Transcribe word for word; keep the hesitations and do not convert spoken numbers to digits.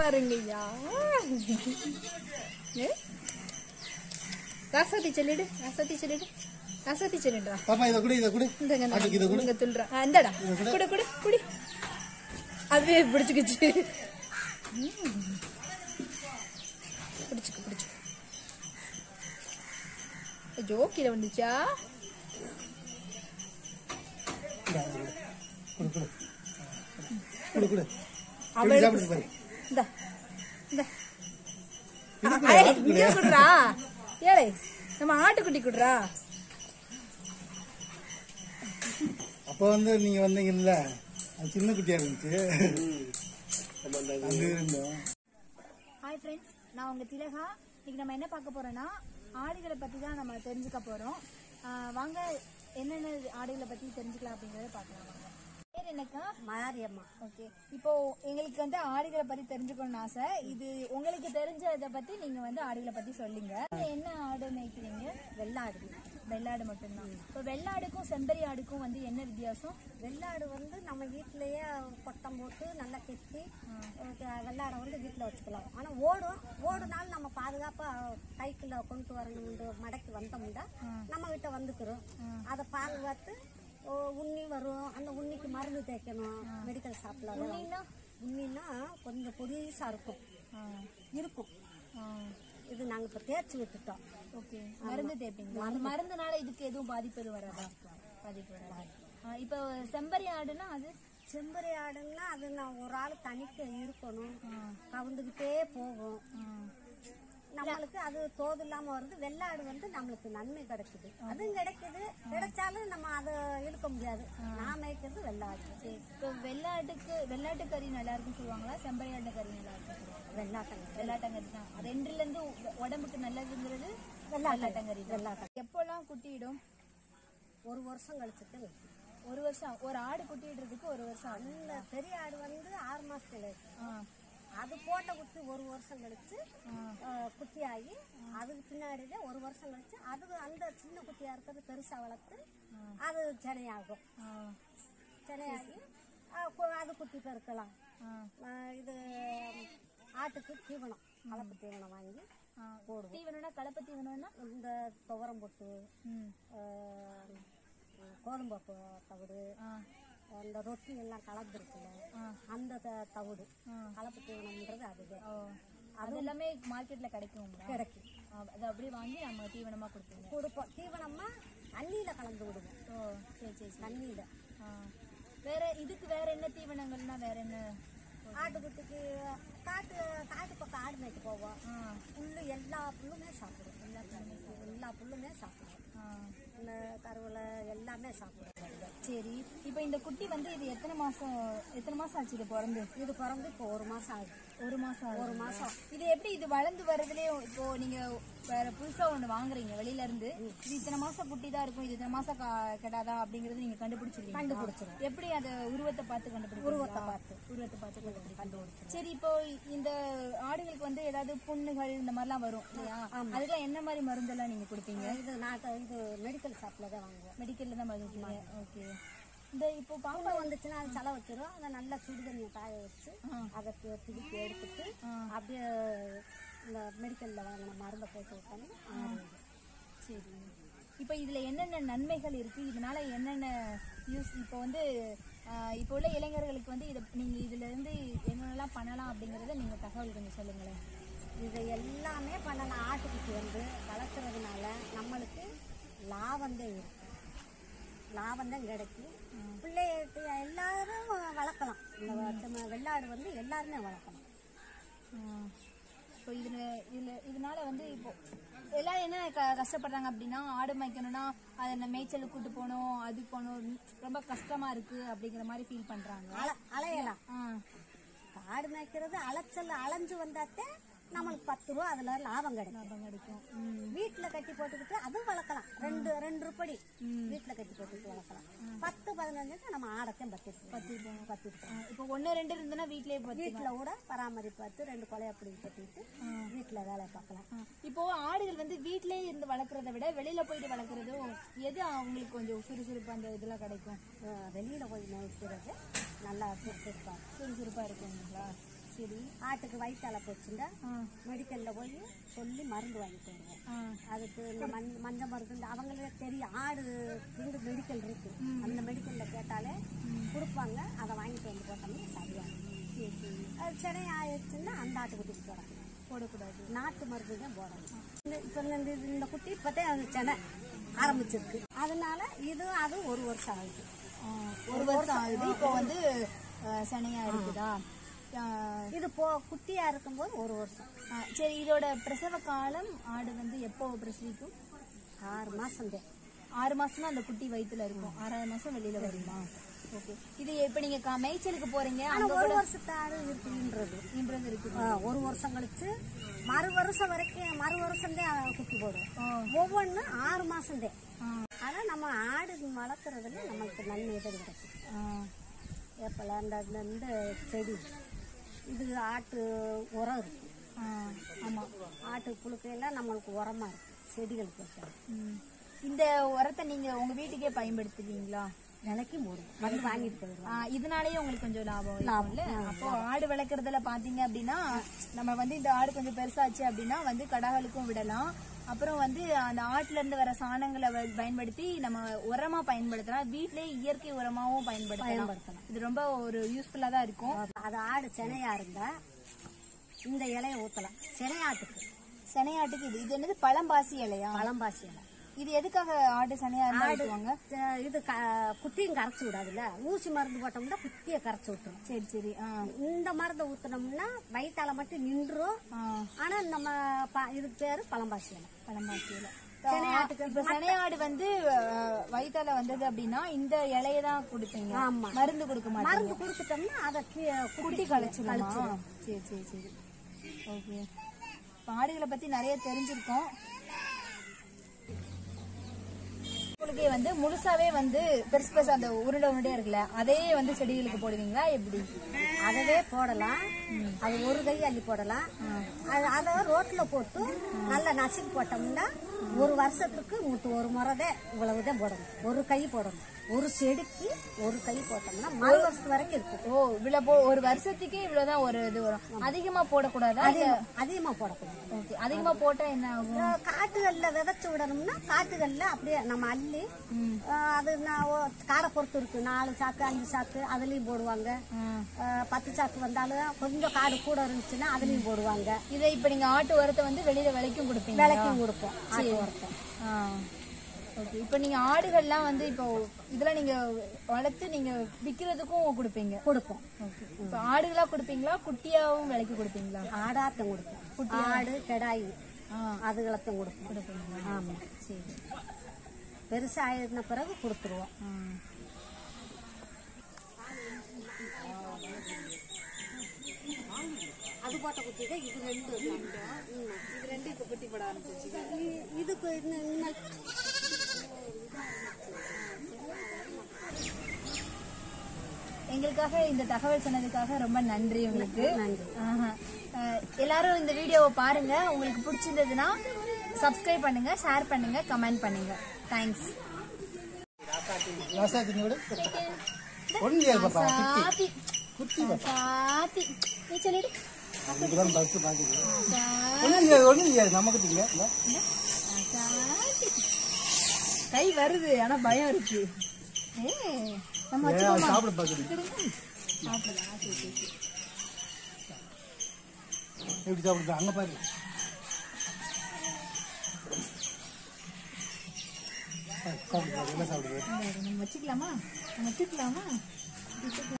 பாருங்கய்யா ஏ காசத்தி செல்லிடு காசத்தி செல்லிடு காசத்தி செல்லிடுடா பாப்பா இத குடி இத குடி அதுக்கு இத குடி இங்க துள்றா அந்தடா குடி குடி குடி அதுவே பிடிச்சுக்கிச்சு பிடிச்சுக்கு பிடிச்சு ஜோக்கில வந்துச்சா குடி குடி குடி குடி அவளை சாப்பிட்டு பாரு दा दा अरे वीडियो कुडरा ಹೇಳಿ நம்ம ஆட்டு குட்டி குடரா அப்ப வந்து நீங்க வந்தீங்க இல்ல அது சின்ன குட்டியா இருந்துச்சு நம்ம அங்க இருந்தோம் ஹாய் फ्रेंड्स நான் உங்க திலகா இன்னைக்கு நம்ம என்ன பார்க்க போறோம்னா ஆடுகளை பத்தி தான் நம்ம தெரிஞ்சிக்க போறோம் வாங்க என்னென்ன ஆடுகளை பத்தி தெரிஞ்சிக்கலாம் அப்படிங்கறதை பார்க்கலாம் मारियम्मा ओके இப்போ உங்களுக்கு வந்து ஆடுகளை பத்தி தெரிஞ்சுக்கணும் ஆசை இது உங்களுக்கு தெரிஞ்சத பத்தி நீங்க வந்து ஆடுகளை பத்தி சொல்லுங்க என்ன ஆடு மேய்க்கிறீங்க வெள்ளாடு வெள்ளாடு மட்டும் தான் இப்போ வெள்ளாடுக்கும் செம்பரி ஆடுக்கும் வந்து என்ன வித்தியாசம் வெள்ளாடு வந்து நம்ம வீட்லயே கொட்டம் போட்டு நல்லா கெட்டி வெள்ளாட வந்து வீட்ல வச்சுக்கலாம் ஆனா ஓடும் ஓடுனால நம்ம பாதுகாப்பா கைக்குள்ள கொண்டு வரணும்ன்ற மடக்கி வந்தோம்னா நம்ம கிட்ட வந்துக்குறோம் அத பாதுகாத்து உண்ணி வரும் அந்த உண்ணிக்கு மருந்து தேய்க்கணும் மெடிக்கல் ஷாப்ல உண்ணினா உண்ணினா கொஞ்சம் பொடிசா இருக்கும் இருக்கும் இது நாங்க இப்ப தேய்ச்சி விட்டுட்டோம் ஓகே மருந்து தேய்ப்பீங்களா அந்த மருந்துனால இதுக்கு எதுவும் பாதிப்பு வராதா பாதிப்பு வராது இப்போ செம்பரி ஆடுனா அது செம்பரி ஆடுனா அது நான் ஒரு ஆள் தனிக்க இருக்கணும் கவுந்துகிட்டே போகும் நம்மளுக்கு அது தோது இல்லாம வருது வெள்ளாடு வந்து நம்மளுக்கு நன்மை கிடைக்குது அதுவும் கிடைக்குது கிடைச்சாலும் நம்ம அதை இழுக்க முடியாது நான் மேய்க்கிறது வெள்ளாடு இப்போ வெள்ளாட்டுக்கு வெள்ளாட்டு கறி நல்லா இருக்குன்னு சொல்லுவாங்களா செம்பரி ஆட்டு கறி நல்லா இருக்குன்னு சொல்லுவாங்க வெள்ளாட்டங்கறி வெள்ளாட்டங்கறி தான் ரெண்டுல இருந்து உடம்புக்கு நல்லதுங்கிறது வெள்ளாட்டங்கறி வெள்ளாட்டம் எப்போல்லாம் குட்டியிடும் ஒரு வருஷம் கழிச்சுட்டு ஒரு வருஷம் ஒரு ஆடு குட்டியிடுறதுக்கு ஒரு வருஷம் நல்ல பெரிய ஆடு வந்து ஆறு மாசத்துல இருக்கு அது போட்ட குட்டி ஒரு வருஷம் கழிச்சு குட்டி ஆகி அதுக்கு பின்னாடியே ஒரு வருஷம் கழிச்சு அது அந்த சின்ன குட்டியா இருக்கிறது பெருசா வளர்த்து அது சென்னையாகும் சென்னையாகி அது குட்டி பெருக்கலாம் இது ஆட்டுக்கு தீவனம் கலப்பு தீவனம் வாங்கி போடுவோம் தீவனம்னா கலப்பு தீவனம்னா இந்த துவரம் போட்டு கோதும்பு தவிடு அந்த ரொட்டி எல்லாம் கலந்துருக்குல்ல அந்த தவிடு கலப்பு தீவனம்ன்றது அதுவே அது எல்லாமே மார்க்கெட்ல கிடைக்கும் கிடைக்கும் அது அப்படியே வாங்கி நம்ம தீவனமா கொடுப்போம் கொடுப்போம் தீவனமா தண்ணியில கலந்து விடுவோம் ஓ சரி சரி தண்ணியில வேற இதுக்கு வேற என்ன தீவனங்கள்னா வேற என்ன ஆட்டுக்குட்டிக்கு காட்டு காட்டு பக்கம் ஆடு மேய்ட்டு போவோம் புல்லு எல்லா புல்லுமே சாப்பிடும் எல்லா எல்லா புல்லுமே சாப்பிடும் இந்த கருவில எல்லாமே சாப்பிடும் சரி இப்போ இந்த குட்டி வந்து இது எத்தனை மாசம் எத்தனை மாசம் ஆச்சு இது பிறந்து இது பிறந்து இப்போ ஒரு மாசம் ஆகுது ஒரு மாசம் ஒரு மாசம் இது எப்படி இது வளர்ந்து வர்றதுலயே இப்போ நீங்க வேற புதுசா ஒண்ணு வாங்குறீங்க வெளியில இருந்து இது இத்தனை மாசம் குட்டி தான் இருக்கும் இது இத்தனை மாசம் கெடாதா அப்படிங்கறது நீங்க கண்டுபிடிச்சிருக்கீங்க கண்டுபிடிச்சிடும் எப்படி அதை உருவத்தை பார்த்து கண்டுபிடிச்சு உருவத்தை பார்த்து உருவத்தை பார்த்து கண்டுபிடிச்சு சரி இப்போ இந்த ஆடுகளுக்கு வந்து ஏதாவது புண்ணுகள் இந்த மாதிரிலாம் வரும் இல்லையா அதுக்கெல்லாம் என்ன மாதிரி மருந்தெல்லாம் நீங்க கொடுப்பீங்க இது நான் இது மெடிக்கல் ஷாப்ல தான் வாங்குவோம் மெடிக்கல்ல தான் மருந்து ஓகே இந்த இப்போ பாம்பு வந்துச்சுன்னா அது சளை வச்சிடும் அதை நல்லா சுடு தண்ணியை காய வச்சு அதை பிடிப்பி எடுத்துட்டு அப்படியே இந்த மெடிக்கல்ல வாங்கின மருந்தை போட்டு விட்டோம்னா சரி இப்போ இதுல என்னென்ன நன்மைகள் இருக்கு இதனால என்னென்ன யூஸ் இப்போ வந்து இப்போ உள்ள இளைஞர்களுக்கு வந்து இதை நீங்க இதுல இருந்து என்னென்னலாம் பண்ணலாம் அப்படிங்கறத நீங்க தகவல் கொஞ்சம் சொல்லுங்களேன் இதை எல்லாமே பண்ணலாம் ஆட்டுக்குட்டி வந்து வளர்க்குறதுனால நம்மளுக்கு லாபம் தான் இருக்கு லாபம் தான் கிடைக்கும் பிள்ளைய எல்லாரும் வளர்க்கலாம் இந்த வெள்ளாடு வந்து எல்லாருமே வளர்க்கலாம் இப்போ இதுல இதுல இதனால வந்து இப்போ எல்லாரும் என்ன கஷ்டப்படுறாங்க அப்படின்னா ஆடு மேய்க்கணும்னா அதை நம்ம மேய்ச்சலுக்கு கூட்டு போனோம் அது போனோம் ரொம்ப கஷ்டமா இருக்கு அப்படிங்கிற மாதிரி ஃபீல் பண்றாங்க அலையலாம் ஆடு மேய்க்கிறது அலைச்சல் அலைஞ்சு வந்தாத்தே நம்மளுக்கு பத்து ரூபா அதுல லாபம் கிடைக்கும் கிடைக்கும் வீட்டுல கட்டி போட்டுக்கிட்டு அதுவும் வளர்க்கலாம் ரெண்டு ரெண்டு ரூபாய் வீட்டுல கட்டி போட்டுக்கிட்டு வளர்க்கலாம் பத்து பதினஞ்சு நம்ம ஆடத்தையும் பத்து பத்து பத்து இப்போ ஒன்னு ரெண்டு இருந்ததுன்னா வீட்லயே வீட்டுல கூட பராமரிப்பாத்து ரெண்டு கொலையை அப்படி கட்டிட்டு வீட்டுல வேலை பார்க்கலாம் இப்போ ஆடுகள் வந்து வீட்லயே இருந்து வளர்க்கறத விட வெளியில போயிட்டு வளர்க்கறதும் எது அவங்களுக்கு கொஞ்சம் சுறுசுறுப்பு அந்த இதெல்லாம் கிடைக்கும் வெளியில போய் மேய்க்கிறது நல்லா சுறுசுறுப்பா சுறுசுறுப்பா இருக்குங்களா இது ஆட்டுக்கு வயித்தால போச்சுண்டா மெடிக்கல்ல போய் சொல்லி மருந்து வாங்கிட்டு வருவோம். அதுக்கு இந்த மஞ்சள் மருந்து அவங்களே தெரியும். ஆடு ரெண்டு மெடிக்கல் இருக்கு, அந்த மெடிக்கல்ல கேட்டாலே கொடுப்பாங்க. அதை வாங்கிட்டு வந்து போட்டோம்னா சரியாகும். அது சரி ஆயிடுச்சுன்னா அந்த ஆட்டுக்கு தூக்கி போறாங்க. போடக்கூடாது, நாட்டு மருந்து தான் போடணும். இப்போ இந்த குட்டி இப்பதான் அது சென ஆரம்பிச்சிருக்கு. அதனால இது அது ஒரு வருஷம் ஆகுது. ஒரு வருஷம் ஆகுது. இப்போ வந்து சனையா இருக்குதா? இது போ குட்டியா இருக்கும்போது ஒரு வருஷம். சரி, இதோட பிரசவ காலம் ஆடு வந்து எப்போ பிரசவிக்கும்? ஆறு மாசம் தான். ஆறு மாசம்னா அந்த குட்டி வயிற்றுல இருக்கும். ஆறாவது மாசம் வெளியில வருமா? ஓகே. இது இப்ப நீங்க மேய்ச்சலுக்கு போறீங்க, ஒரு வருஷத்தாடு இருக்குன்றது இன்றது இருக்கு. ஒரு வருஷம் கழிச்சு மறு வருஷம் வரைக்கும் மறு வருஷம் தான் குட்டி போடும். ஒவ்வொன்றும் ஆறு மாசம் தான். ஆனா நம்ம ஆடு வளர்க்குறதுல நம்மளுக்கு நல்ல இது கிடைக்கும். எப்பல அந்த இந்த செடி இது ஆட்டு உரம் இருக்கு. ஆமாம், ஆட்டு புழுக்கையெல்லாம் நம்மளுக்கு உரமா இருக்கு செடிகளுக்கு வச்சு. இந்த உரத்தை நீங்க உங்க வீட்டுக்கே பயன்படுத்துவீங்களா? விலைக்கு போடும் வந்து வாங்கிட்டு போயிடும். இதனாலேயே உங்களுக்கு கொஞ்சம் லாபம் லாபம் இல்லை. அப்போ ஆடு வளர்க்குறதுல பாத்தீங்க அப்படின்னா நம்ம வந்து இந்த ஆடு கொஞ்சம் பெருசாச்சு அப்படின்னா வந்து கடாகளுக்கும் விடலாம். அப்புறம் வந்து அந்த ஆட்டுல இருந்து வர சாணங்களை பயன்படுத்தி நம்ம உரமா பயன்படுத்தலாம். வீட்லயே இயற்கை உரமாவும் பயன்படுத்தலாம். இது ரொம்ப ஒரு யூஸ்ஃபுல்லா தான் இருக்கும். அது ஆடு செனையா இருந்தா இந்த இலைய ஊத்தலாம். செனையாட்டுக்கு செனையாட்டுக்கு இது இது என்னது? பழம்பாசி இலையா? பழம்பாசி இலை. இது எதுக்காக ஆடு சனியா ஆடுவாங்க? இது குட்டியும் கரைச்சி விடாதுல்ல. ஊசி மருந்து போட்டோம்னா குட்டியை கரைச்சி விட்டுரும். சரி சரி. இந்த மருந்து ஊத்தினோம்னா வயிற்றால மட்டும் நின்றுரும். ஆனா நம்ம இதுக்கு பேரு பழம்பாசியில பழம்பாசியில செனையாடு வந்து வயிற்றால வந்தது அப்படின்னா இந்த இலையதான் கொடுப்பீங்க, மருந்து கொடுக்க மாட்டீங்க. மருந்து கொடுத்துட்டோம்னா அதை குட்டி களைச்சு களைச்சிடும். சரி சரி சரி. ஓகே, ஆடுகளை பத்தி நிறைய தெரிஞ்சிருக்கோம். உங்களுக்கு வந்து முழுசாவே வந்து பெருசு பெருசா அந்த உருண்டை உருண்டையா இருக்குல்ல, அதே வந்து செடிகளுக்கு போடுவீங்களா எப்படி? அதவே போடலாம். அது ஒரு கை அள்ளி போடலாம். அதை ரோட்ல போட்டு நல்லா நசுக்கி போட்டோம்னா ஒரு வருஷத்துக்கு மூட்டு ஒரு முறைதே இவ்வளவுதான் போடணும். ஒரு கை போடணும். ஒரு செடிக்கு ஒரு கை போட்டோம்னா மறு வருஷத்து வரைக்கும் இருக்கு. ஓ, இவ்வளவு ஒரு வருஷத்துக்கு இவ்வளவுதான் ஒரு இது வரும். அதிகமா போடக்கூடாது. அதிகமா போடக்கூடாது. அதிகமா போட்டா என்ன ஆகும்? காட்டுகள்ல விதைச்சு விடணும்னா காட்டுகள்ல அப்படியே நம்ம அள்ளி அது காடை பொறுத்து இருக்கு. நாலு சாக்கு அஞ்சு சாக்கு அதுலயும் போடுவாங்க. பத்து சாக்கு வந்தாலும் கொஞ்சம் காடு கூட இருந்துச்சுன்னா அதுலயும் போடுவாங்க. இதை இப்ப நீங்க ஆட்டு உரத்தை வந்து வெளியில விலைக்கும் கொடுப்பீங்க? விலைக்கும் கொடுப்போம் ஆட்டு உரத்தை. ஓகே. இப்போ நீங்க ஆடுகள்லாம் வந்து இப்போ இதெல்லாம் நீங்க வளர்த்து நீங்க விக்கிறதுக்கும் கொடுப்பீங்க? கொடுப்போம். இப்போ ஆடுகளா கொடுப்பீங்களா குட்டியாவும் விலைக்கு கொடுப்பீங்களா? ஆடாத்தம் கொடுப்போம். குட்டி ஆடு கெடாயி அதுகளத்தையும் கொடுப்போம். கொடுப்பீங்களா? ஆமா. சரி, பெருசாயிருந்த பிறகு கொடுத்துருவோம். அது போட்ட குட்டி தான். இது ரெண்டு இது ரெண்டு இப்போ குட்டி போட ஆரம்பிச்சு. இதுக்கு இன்னும் எங்களுக்காக இந்த தகவல் சொன்னதுக்காக ரொம்ப நன்றி உங்களுக்கு. எல்லாரும் இந்த வீடியோவை பாருங்க. உங்களுக்கு பிடிச்சிருந்ததுன்னா சப்ஸ்கிரைப் பண்ணுங்க, ஷேர் பண்ணுங்க, கமெண்ட் பண்ணுங்க. தேங்க்ஸ். கை வருது ஆனா பயம் இருக்கு. நம்ம சாப்பிட பாக்குறோம். அங்க பாரு, வச்சுக்கலாமா வச்சுக்கலாமா?